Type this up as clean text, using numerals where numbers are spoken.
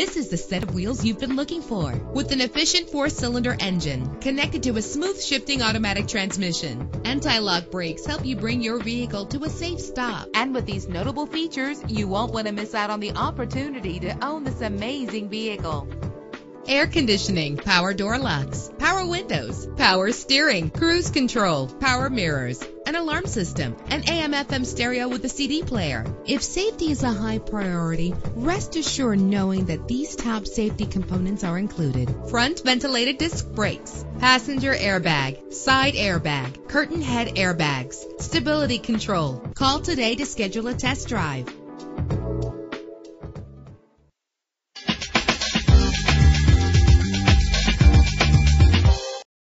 This is the set of wheels you've been looking for, with an efficient 4-cylinder engine connected to a smooth shifting automatic transmission. Anti-lock brakes help you bring your vehicle to a safe stop. And with these notable features, you won't want to miss out on the opportunity to own this amazing vehicle. Air conditioning, power door locks, power windows, power steering, cruise control, power mirrors, an alarm system, an AM/FM stereo with a CD player. If safety is a high priority, rest assured knowing that these top safety components are included: front ventilated disc brakes, passenger airbag, side airbag, curtain head airbags, stability control. Call today to schedule a test drive.